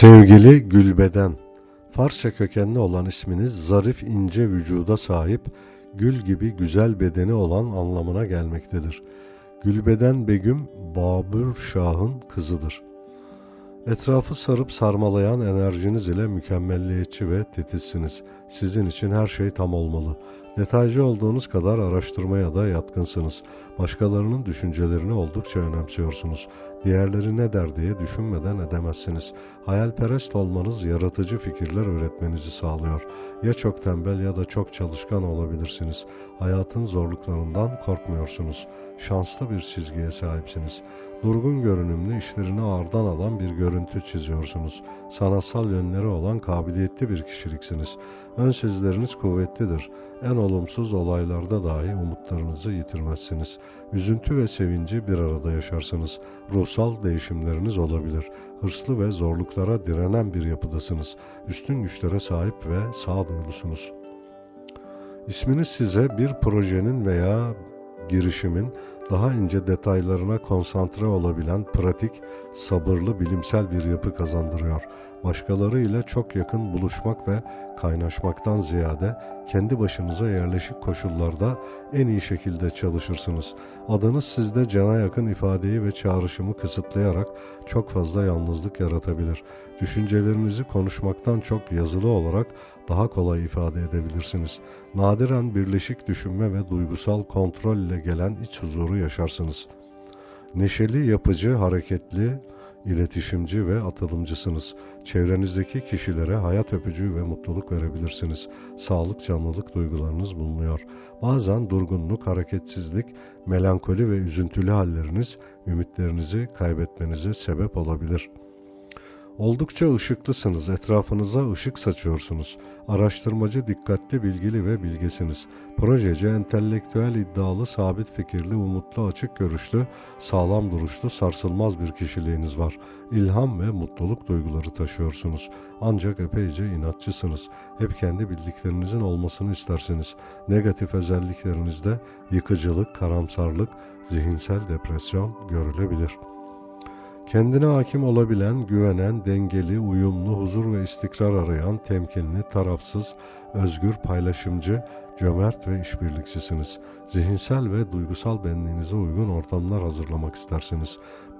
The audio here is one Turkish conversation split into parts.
Sevgili Gülbeden, Farsça kökenli olan isminiz zarif ince vücuda sahip, gül gibi güzel bedeni olan anlamına gelmektedir. Gülbeden Begüm, Babür Şah'ın kızıdır. Etrafı sarıp sarmalayan enerjiniz ile mükemmelliyetçi ve titizsiniz. Sizin için her şey tam olmalı. Detaycı olduğunuz kadar araştırmaya da yatkınsınız. Başkalarının düşüncelerini oldukça önemsiyorsunuz. Diğerleri ne der diye düşünmeden edemezsiniz. Hayalperest olmanız yaratıcı fikirler üretmenizi sağlıyor. Ya çok tembel ya da çok çalışkan olabilirsiniz. Hayatın zorluklarından korkmuyorsunuz. Şanslı bir çizgiye sahipsiniz. Durgun görünümlü, işlerini ağırdan alan bir görüntü çiziyorsunuz. Sanatsal yönleri olan kabiliyetli bir kişiliksiniz. Ön sezgileriniz kuvvetlidir. En olumsuz olaylarda dahi umutlarınızı yitirmezsiniz. Üzüntü ve sevinci bir arada yaşarsınız. Ruhsal değişimleriniz olabilir. Hırslı ve zorluklara direnen bir yapıdasınız. Üstün güçlere sahip ve sağduyulusunuz. İsminiz size bir projenin veya girişimin daha ince detaylarına konsantre olabilen pratik, sabırlı, bilimsel bir yapı kazandırıyor. Başkaları ile çok yakın buluşmak ve kaynaşmaktan ziyade kendi başınıza yerleşik koşullarda en iyi şekilde çalışırsınız. Adınız sizde cana yakın ifadeyi ve çağrışımı kısıtlayarak çok fazla yalnızlık yaratabilir. Düşüncelerinizi konuşmaktan çok yazılı olarak daha kolay ifade edebilirsiniz. Nadiren birleşik düşünme ve duygusal kontrol ile gelen iç huzuru yaşarsınız. Neşeli, yapıcı, hareketli, İletişimci ve atılımcısınız. Çevrenizdeki kişilere hayat öpücüğü ve mutluluk verebilirsiniz. Sağlık, canlılık duygularınız bulunuyor. Bazen durgunluk, hareketsizlik, melankoli ve üzüntülü halleriniz ümitlerinizi kaybetmenize sebep olabilir. Oldukça ışıklısınız, etrafınıza ışık saçıyorsunuz. Araştırmacı, dikkatli, bilgili ve bilgesiniz. Projeci, entelektüel, iddialı, sabit fikirli, umutlu, açık görüşlü, sağlam duruşlu, sarsılmaz bir kişiliğiniz var. İlham ve mutluluk duyguları taşıyorsunuz. Ancak epeyce inatçısınız. Hep kendi bildiklerinizin olmasını istersiniz. Negatif özelliklerinizde yıkıcılık, karamsarlık, zihinsel depresyon görülebilir. Kendine hakim olabilen, güvenen, dengeli, uyumlu, huzur ve istikrar arayan, temkinli, tarafsız, özgür, paylaşımcı, cömert ve işbirlikçisiniz. Zihinsel ve duygusal benliğinize uygun ortamlar hazırlamak istersiniz.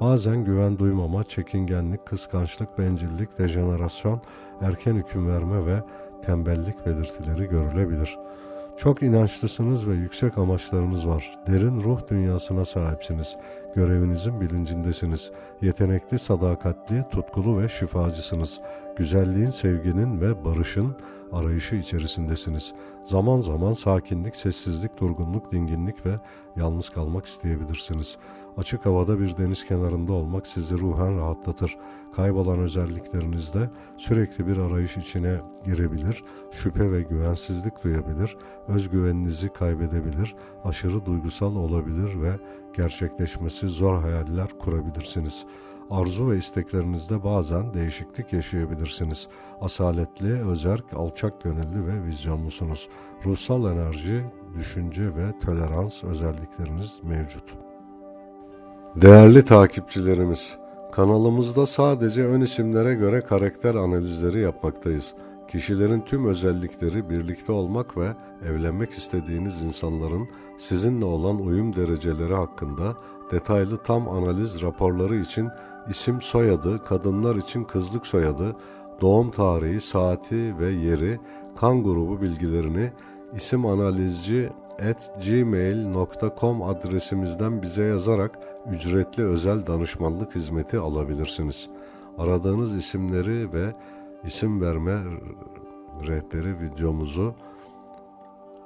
Bazen güven duymama, çekingenlik, kıskançlık, bencillik, dejenerasyon, erken hüküm verme ve tembellik belirtileri görülebilir. Çok inançlısınız ve yüksek amaçlarınız var. Derin ruh dünyasına sahipsiniz. Görevinizin bilincindesiniz. Yetenekli, sadakatli, tutkulu ve şifacısınız. Güzelliğin, sevginin ve barışın arayışı içerisindesiniz. Zaman zaman sakinlik, sessizlik, durgunluk, dinginlik ve yalnız kalmak isteyebilirsiniz. Açık havada bir deniz kenarında olmak sizi ruhen rahatlatır. Kaybolan özelliklerinizde sürekli bir arayış içine girebilir, şüphe ve güvensizlik duyabilir, özgüveninizi kaybedebilir, aşırı duygusal olabilir ve gerçekleşmesi zor hayaller kurabilirsiniz. Arzu ve isteklerinizde bazen değişiklik yaşayabilirsiniz. Asaletli, özerk, alçak gönüllü ve vizyonlusunuz. Ruhsal enerji, düşünce ve tolerans özellikleriniz mevcut. Değerli takipçilerimiz, kanalımızda sadece ön isimlere göre karakter analizleri yapmaktayız. Kişilerin tüm özellikleri, birlikte olmak ve evlenmek istediğiniz insanların sizinle olan uyum dereceleri hakkında detaylı tam analiz raporları için isim soyadı, kadınlar için kızlık soyadı, doğum tarihi, saati ve yeri, kan grubu bilgilerini isimanalizci@gmail.com adresimizden bize yazarak ücretli özel danışmanlık hizmeti alabilirsiniz. Aradığınız isimleri ve isim verme rehberi videomuzu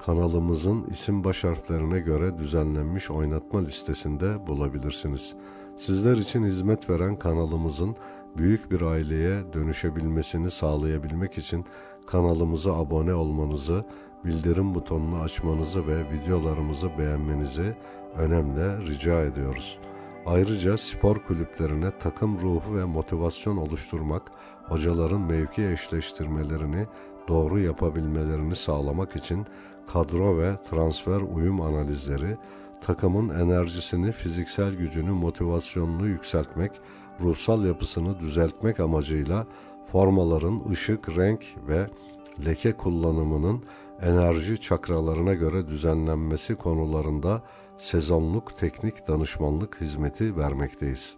kanalımızın isim baş harflerine göre düzenlenmiş oynatma listesinde bulabilirsiniz. Sizler için hizmet veren kanalımızın büyük bir aileye dönüşebilmesini sağlayabilmek için kanalımıza abone olmanızı, bildirim butonunu açmanızı ve videolarımızı beğenmenizi önemli rica ediyoruz. Ayrıca spor kulüplerine takım ruhu ve motivasyon oluşturmak, hocaların mevki eşleştirmelerini doğru yapabilmelerini sağlamak için kadro ve transfer uyum analizleri, takımın enerjisini, fiziksel gücünü, motivasyonunu yükseltmek, ruhsal yapısını düzeltmek amacıyla formaların ışık, renk ve leke kullanımının enerji çakralarına göre düzenlenmesi konularında sezonluk teknik danışmanlık hizmeti vermekteyiz.